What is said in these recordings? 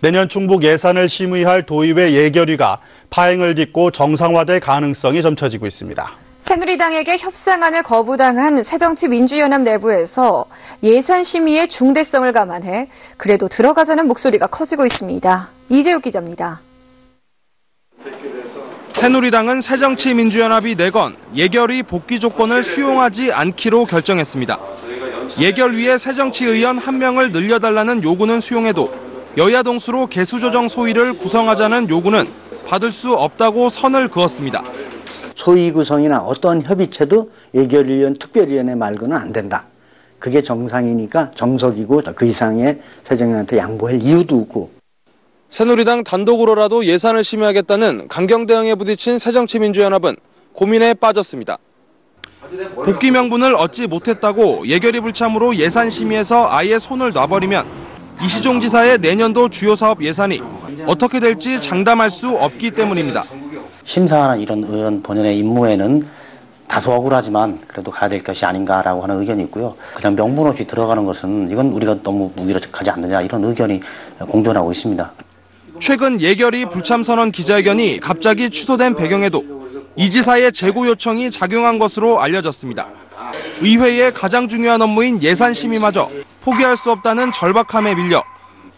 내년 충북 예산을 심의할 도의회 예결위가 파행을 딛고 정상화될 가능성이 점쳐지고 있습니다. 새누리당에게 협상안을 거부당한 새정치민주연합 내부에서 예산 심의의 중대성을 감안해 그래도 들어가자는 목소리가 커지고 있습니다. 이재욱 기자입니다. 새누리당은 새정치민주연합이 내건 예결위 복귀 조건을 수용하지 않기로 결정했습니다. 예결위에 새정치의원 1명을 늘려달라는 요구는 수용해도 여야 동수로 개수 조정 소위를 구성하자는 요구는 받을 수 없다고 선을 그었습니다. 소위 구성이나 어떤 협의체도 예결위원, 특별위원회 말고는 안 된다. 그게 정상이니까 정석이고 그 이상의 새정치한테 양보할 이유도 없고. 새누리당 단독으로라도 예산을 심의하겠다는 강경 대응에 부딪힌 새정치민주연합은 고민에 빠졌습니다. 복귀 명분을 얻지 못했다고 예결위 불참으로 예산 심의에서 아예 손을 놔버리면 이시종 지사의 내년도 주요 사업 예산이 어떻게 될지 장담할 수 없기 때문입니다. 심사하는 이런 의원 본연의 임무에는 다소 억울하지만 그래도 가야 될 것이 아닌가라고 하는 의견이 있고요. 그냥 명분 없이 들어가는 것은 이건 우리가 너무 무기력하지 않느냐 이런 의견이 공존하고 있습니다. 최근 예결위 불참 선언 기자회견이 갑자기 취소된 배경에도 이 지사의 재고 요청이 작용한 것으로 알려졌습니다. 의회의 가장 중요한 업무인 예산 심의마저 포기할 수 없다는 절박함에 밀려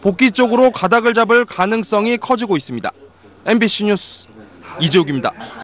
복귀 쪽으로 가닥을 잡을 가능성이 커지고 있습니다. MBC 뉴스 이재욱입니다.